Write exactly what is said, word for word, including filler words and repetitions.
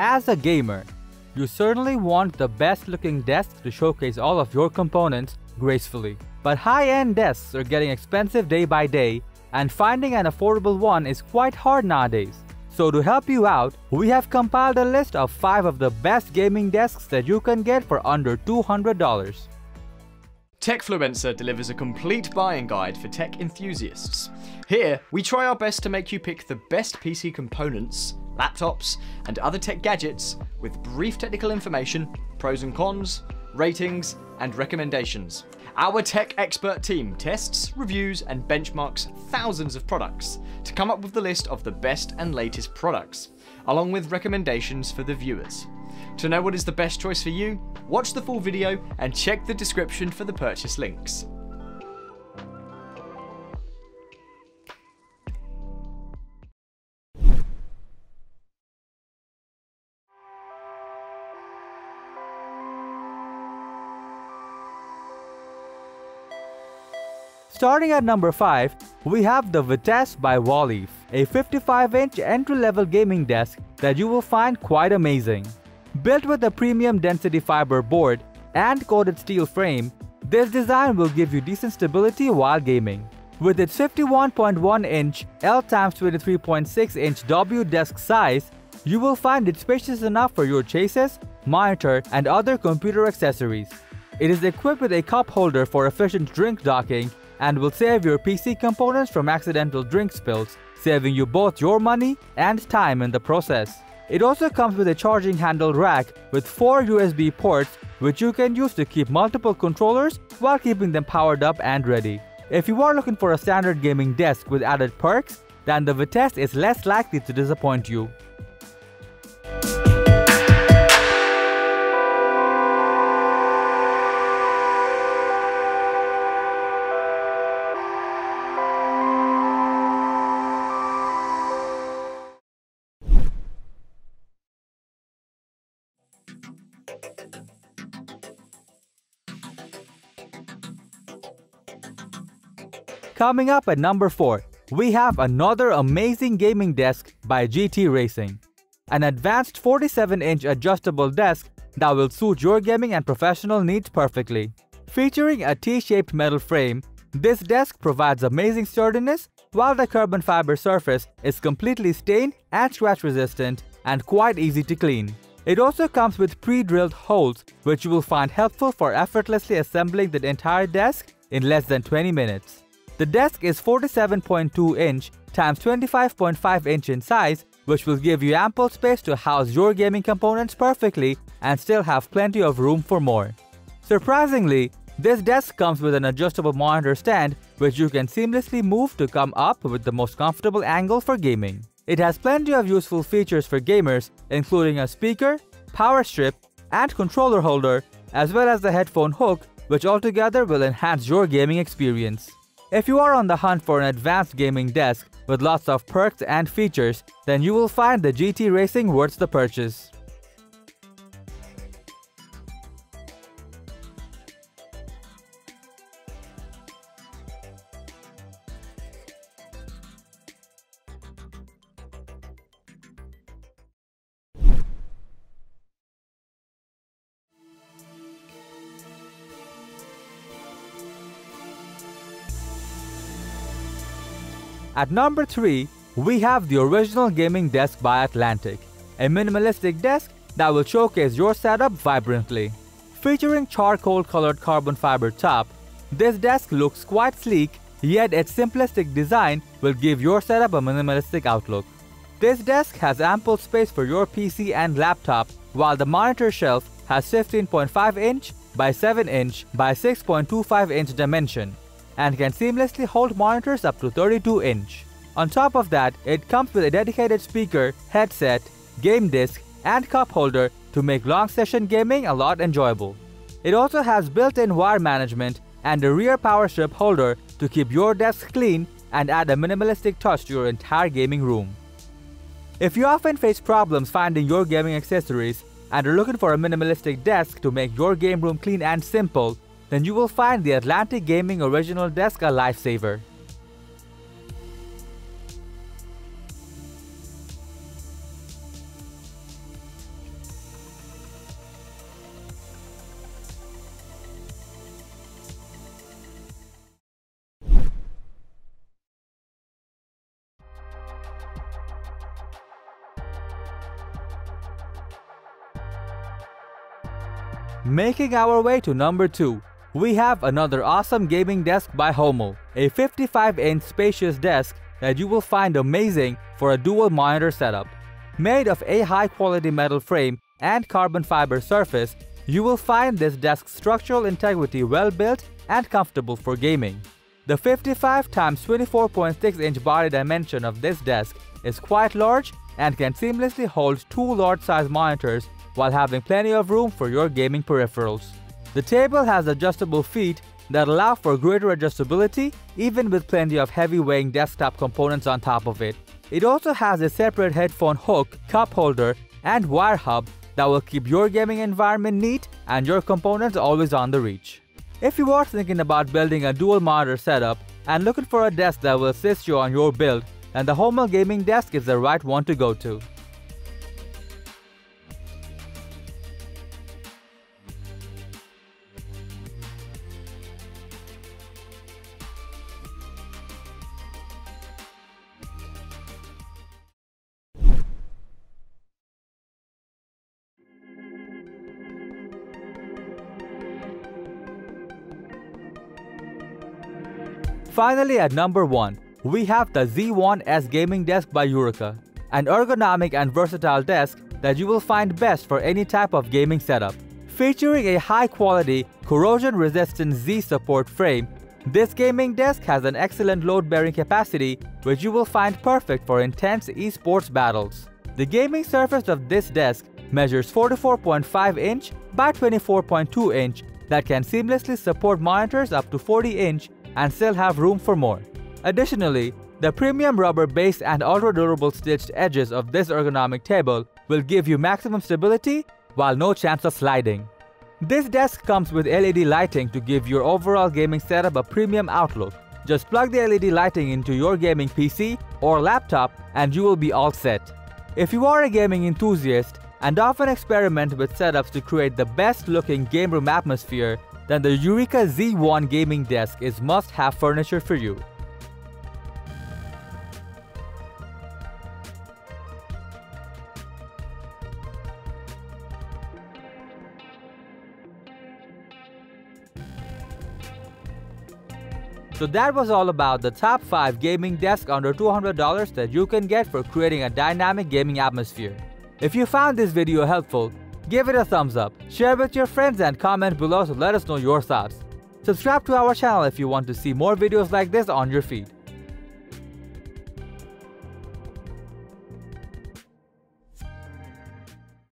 As a gamer, you certainly want the best looking desk to showcase all of your components gracefully. But high-end desks are getting expensive day by day, and finding an affordable one is quite hard nowadays. So to help you out, we have compiled a list of five of the best gaming desks that you can get for under two hundred dollars. Techfluenza delivers a complete buying guide for tech enthusiasts. Here, we try our best to make you pick the best P C components, laptops, and other tech gadgets with brief technical information, pros and cons, ratings, and recommendations. Our tech expert team tests, reviews, and benchmarks thousands of products to come up with the list of the best and latest products, along with recommendations for the viewers. To know what is the best choice for you, watch the full video and check the description for the purchase links. Starting at number five, we have the Vitesse by Wallleaf, a fifty-five inch entry-level gaming desk that you will find quite amazing. Built with a premium density fiber board and coated steel frame, this design will give you decent stability while gaming. With its fifty-one point one inch L times twenty-three point six inch W desk size, you will find it spacious enough for your chases, monitor, and other computer accessories. It is equipped with a cup holder for efficient drink docking and will save your P C components from accidental drink spills, saving you both your money and time in the process. It also comes with a charging handle rack with four U S B ports, which you can use to keep multiple controllers while keeping them powered up and ready. If you are looking for a standard gaming desk with added perks, then the Vitesse is less likely to disappoint you. Coming up at number four, we have another amazing gaming desk by G T Racing. An advanced forty-seven inch adjustable desk that will suit your gaming and professional needs perfectly. Featuring a T-shaped metal frame, this desk provides amazing sturdiness, while the carbon fiber surface is completely stain and scratch resistant and quite easy to clean. It also comes with pre-drilled holes, which you will find helpful for effortlessly assembling the entire desk in less than twenty minutes. The desk is forty-seven point two inch times twenty-five point five inch in size, which will give you ample space to house your gaming components perfectly and still have plenty of room for more. Surprisingly, this desk comes with an adjustable monitor stand, which you can seamlessly move to come up with the most comfortable angle for gaming. It has plenty of useful features for gamers, including a speaker, power strip, and controller holder, as well as the headphone hook, which altogether will enhance your gaming experience. If you are on the hunt for an advanced gaming desk with lots of perks and features, then you will find the G T Racing worth the purchase. At number three, we have the original gaming desk by Atlantic, a minimalistic desk that will showcase your setup vibrantly. Featuring charcoal-colored carbon fiber top, this desk looks quite sleek, yet its simplistic design will give your setup a minimalistic outlook. This desk has ample space for your P C and laptop, while the monitor shelf has fifteen point five inch by seven inch by six point two five inch dimension, and can seamlessly hold monitors up to thirty-two inch. On top of that, it comes with a dedicated speaker, headset, game disc, and cup holder to make long session gaming a lot enjoyable. It also has built-in wire management and a rear power strip holder to keep your desk clean and add a minimalistic touch to your entire gaming room. If you often face problems finding your gaming accessories and are looking for a minimalistic desk to make your game room clean and simple, then you will find the Atlantic Gaming Original Desk a lifesaver. Making our way to number two, we have another awesome gaming desk by Homall, a fifty-five inch spacious desk that you will find amazing for a dual monitor setup. Made of a high-quality metal frame and carbon fiber surface, you will find this desk's structural integrity well-built and comfortable for gaming. The fifty-five by twenty-four point six inch body dimension of this desk is quite large and can seamlessly hold two large-size monitors while having plenty of room for your gaming peripherals. The table has adjustable feet that allow for greater adjustability even with plenty of heavy-weighing desktop components on top of it. It also has a separate headphone hook, cup holder, and wire hub that will keep your gaming environment neat and your components always on the reach. If you are thinking about building a dual monitor setup and looking for a desk that will assist you on your build, then the Homall Gaming Desk is the right one to go to. Finally, at number one, we have the Z one S Gaming Desk by Eureka, an ergonomic and versatile desk that you will find best for any type of gaming setup. Featuring a high-quality, corrosion-resistant Z support frame, this gaming desk has an excellent load-bearing capacity which you will find perfect for intense esports battles. The gaming surface of this desk measures forty-four point five inch by twenty-four point two inch that can seamlessly support monitors up to forty inch and still have room for more. Additionally, the premium rubber base and ultra-durable stitched edges of this ergonomic table will give you maximum stability while no chance of sliding. This desk comes with L E D lighting to give your overall gaming setup a premium outlook. Just plug the L E D lighting into your gaming P C or laptop and you will be all set. If you are a gaming enthusiast and often experiment with setups to create the best-looking game room atmosphere, then the Eureka Z one Gaming Desk is must-have furniture for you. So that was all about the top five gaming desks under two hundred dollars that you can get for creating a dynamic gaming atmosphere. If you found this video helpful, give it a thumbs up, share with your friends and comment below to let us know your thoughts. Subscribe to our channel if you want to see more videos like this on your feed.